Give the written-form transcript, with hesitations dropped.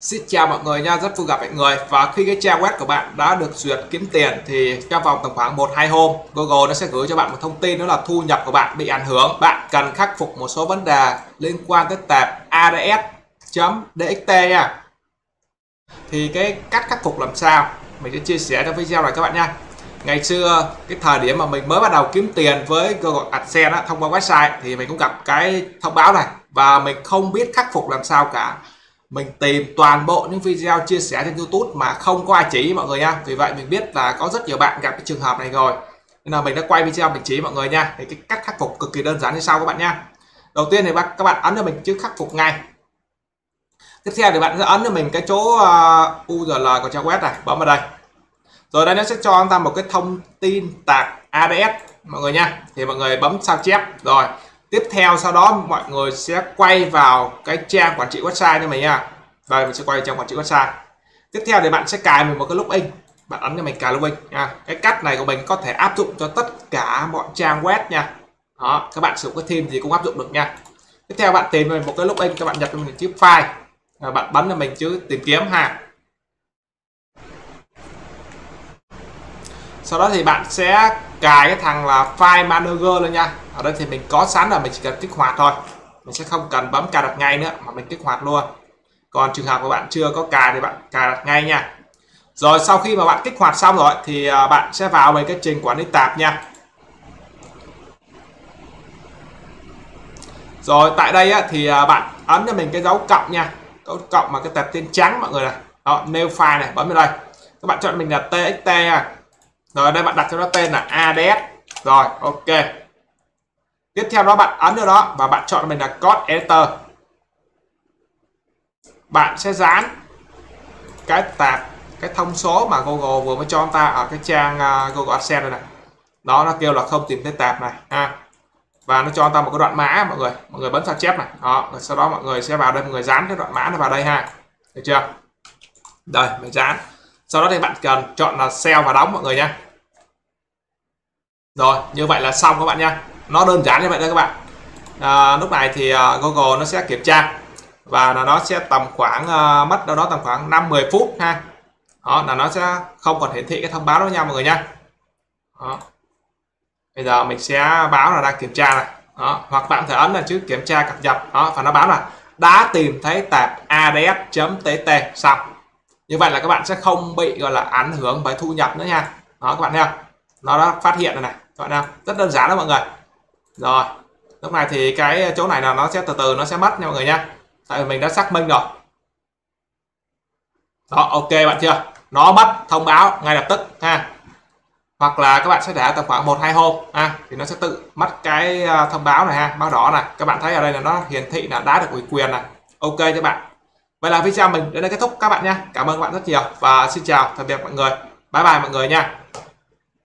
Xin chào mọi người nha, rất vui gặp mọi người. Và khi cái trang web của bạn đã được duyệt kiếm tiền thì trong vòng tầm khoảng 1-2 hôm, Google nó sẽ gửi cho bạn một thông tin, đó là thu nhập của bạn bị ảnh hưởng. Bạn cần khắc phục một số vấn đề liên quan tới tệp ads.txt nha. Thì cái cách khắc phục làm sao mình sẽ chia sẻ trong video này các bạn nha. Ngày xưa, cái thời điểm mà mình mới bắt đầu kiếm tiền với Google AdSense đó, thông qua website, thì mình cũng gặp cái thông báo này và mình không biết khắc phục làm sao cả. Mình tìm toàn bộ những video chia sẻ trên YouTube mà không có ai chỉ mọi người nha. Vì vậy mình biết là có rất nhiều bạn gặp cái trường hợp này rồi, nên là mình đã quay video mình chỉ mọi người nha. Thì cái cách khắc phục cực kỳ đơn giản như sau các bạn nha. Đầu tiên thì các bạn ấn cho mình chữ khắc phục ngay. Tiếp theo thì bạn sẽ ấn cho mình cái chỗ URL của trang web này, bấm vào đây. Rồi đây nó sẽ cho chúng ta một cái thông tin tag ads mọi người nha. Thì mọi người bấm sao chép rồi. Tiếp theo sau đó mọi người sẽ quay vào cái trang quản trị website cho mình nha. Đây mình sẽ quay vào trang quản trị website. Tiếp theo thì bạn sẽ cài mình một cái login. Bạn ấn cho mình cài login nha. Cái cách này của mình có thể áp dụng cho tất cả mọi trang web nha. Đó, các bạn sử dụng cái theme gì cũng áp dụng được nha. Tiếp theo bạn tìm mình một cái login, các bạn nhập cho mình chữ file. Rồi bạn bấm cho mình chữ tìm kiếm ha. Sau đó thì bạn sẽ cài cái thằng là file manager lên nha. Ở đây thì mình có sẵn là mình chỉ cần kích hoạt thôi, mình sẽ không cần bấm cài đặt ngay nữa mà mình kích hoạt luôn. Còn trường hợp của bạn chưa có cài thì bạn cài đặt ngay nha. Rồi sau khi mà bạn kích hoạt xong rồi thì bạn sẽ vào về cái trình quản lý tạp nha. Rồi tại đây thì bạn ấn cho mình cái dấu cộng nha, dấu cộng mà cái tệp tên trắng mọi người này. Đó, nêu file này, bấm vào đây. Các bạn chọn mình là txt nha. Rồi đây bạn đặt cho nó tên là ads. Rồi ok. Tiếp theo đó bạn ấn vào đó và bạn chọn mình là code editor. Bạn sẽ dán cái tag, cái thông số mà Google vừa mới cho chúng ta ở cái trang Google AdSense này, đó nó kêu là không tìm thấy tag này ha. Và nó cho chúng ta một cái đoạn mã mọi người bấm sao chép này. Đó, rồi sau đó mọi người sẽ vào đây, mọi người dán cái đoạn mã này vào đây ha. Được chưa? Đây mình dán. Sau đó thì bạn cần chọn là sell và đóng mọi người nha. Rồi như vậy là xong các bạn nha. Nó đơn giản như vậy thôi các bạn. Lúc này thì Google nó sẽ kiểm tra và là nó sẽ tầm khoảng mất đâu đó tầm khoảng 5-10 phút ha. Đó là nó sẽ không còn hiển thị cái thông báo đó nha mọi người nha. Đó. Bây giờ mình sẽ báo là đang kiểm tra này. Đó. Hoặc bạn có thể ấn là chữ kiểm tra cập nhật. Đó. Và nó báo là đã tìm thấy tệp ads.txt xong. Như vậy là các bạn sẽ không bị gọi là ảnh hưởng bởi thu nhập nữa nha. Đó các bạn thấy không? Nó đã phát hiện rồi này, các bạn thấy không? Rất đơn giản đó mọi người. Rồi, lúc này thì cái chỗ này là nó sẽ từ từ nó sẽ mất nha mọi người nha. Tại vì mình đã xác minh rồi. Đó, ok bạn chưa? Nó mất thông báo ngay lập tức ha. Hoặc là các bạn sẽ để tầm khoảng 1-2 hôm ha, thì nó sẽ tự mất cái thông báo này ha, báo đỏ này. Các bạn thấy ở đây là nó hiển thị là đã được ủy quyền này. Ok các bạn. Vậy là video mình đến đây kết thúc các bạn nha. Cảm ơn các bạn rất nhiều và xin chào tạm biệt mọi người. Bye bye mọi người nha.